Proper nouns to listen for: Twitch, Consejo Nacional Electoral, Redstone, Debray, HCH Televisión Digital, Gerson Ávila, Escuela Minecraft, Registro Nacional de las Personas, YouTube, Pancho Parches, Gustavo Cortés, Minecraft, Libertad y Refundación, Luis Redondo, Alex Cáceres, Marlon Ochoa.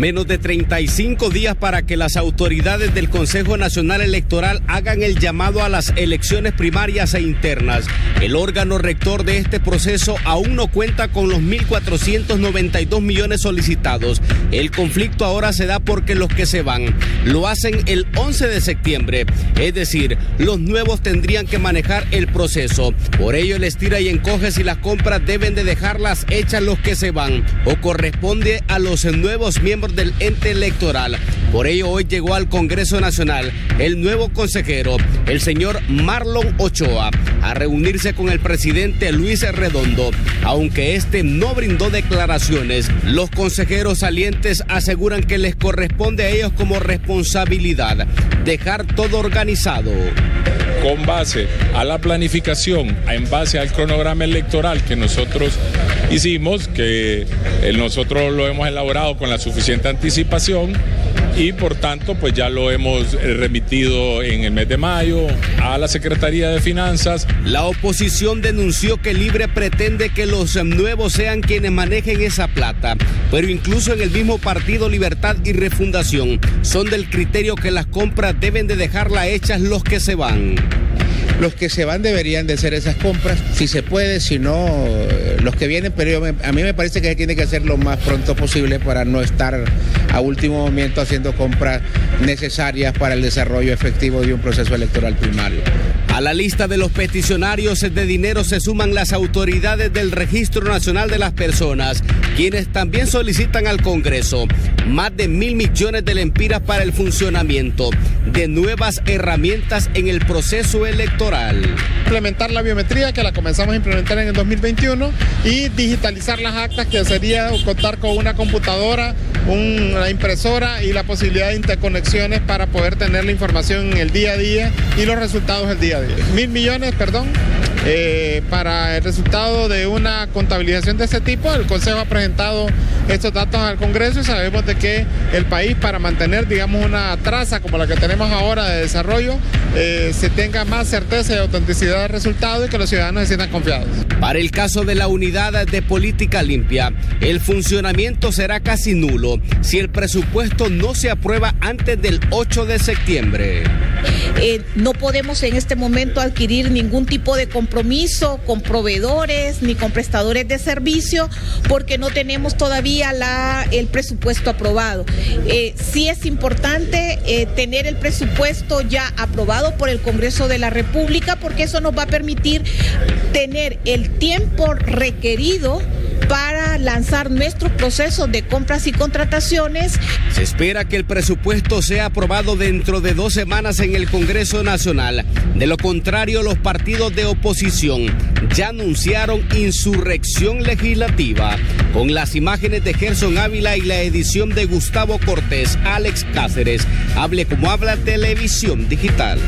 menos de 35 días para que las autoridades del Consejo Nacional Electoral hagan el llamado a las elecciones primarias e internas, el órgano rector de este proceso aún no cuenta con los 1.492 millones solicitados. El conflicto ahora se da porque los que se van lo hacen el 11 de septiembre, es decir, los nuevos tendrían que manejar el proceso. Por ello les tira y encoge si las compras deben de dejarlas hechas los que se van o corresponde a los nuevos miembros del ente electoral. Por ello hoy llegó al Congreso Nacional el nuevo consejero, el señor Marlon Ochoa, a reunirse con el presidente Luis Redondo. Aunque este no brindó declaraciones, los consejeros salientes aseguran que les corresponde a ellos como responsabilidad dejar todo organizado. Con base a la planificación, en base al cronograma electoral que nosotros hicimos, que nosotros lo hemos elaborado con la suficiente anticipación y por tanto pues ya lo hemos remitido en el mes de mayo a la Secretaría de Finanzas. La oposición denunció que Libre pretende que los nuevos sean quienes manejen esa plata, pero incluso en el mismo partido Libertad y Refundación son del criterio que las compras deben de dejarla hechas los que se van. Los que se van deberían de hacer esas compras, si se puede, si no, los que vienen, pero a mí me parece que se tiene que hacer lo más pronto posible para no estar a último momento haciendo compras necesarias para el desarrollo efectivo de un proceso electoral primario. A la lista de los peticionarios de dinero se suman las autoridades del Registro Nacional de las Personas, quienes también solicitan al Congreso más de 1.000 millones de lempiras para el funcionamiento de nuevas herramientas en el proceso electoral. Implementar la biometría, que la comenzamos a implementar en el 2021, y digitalizar las actas, que sería contar con una computadora, una impresora y la posibilidad de interconexiones para poder tener la información en el día a día y los resultados del día a día. 1.000 millones, perdón, para el resultado de una contabilización de este tipo. El Consejo ha presentado estos datos al Congreso y sabemos de que el país, para mantener, digamos, una traza como la que tenemos ahora de desarrollo, se tenga más certeza y autenticidad de resultados y que los ciudadanos se sientan confiados. Para el caso de la unidad de política limpia, el funcionamiento será casi nulo si el presupuesto no se aprueba antes del 8 de septiembre. No podemos en este momento adquirir ningún tipo de compromiso con proveedores ni con prestadores de servicio porque no tenemos todavía el presupuesto aprobado. Sí es importante tener el presupuesto ya aprobado por el Congreso de la República porque eso nos va a permitir tener el tiempo requerido para lanzar nuestros procesos de compras y contrataciones. Se espera que el presupuesto sea aprobado dentro de 2 semanas en el Congreso Nacional. De lo contrario, los partidos de oposición ya anunciaron insurrección legislativa. Con las imágenes de Gerson Ávila y la edición de Gustavo Cortés, Alex Cáceres, Hable Como Habla Televisión Digital.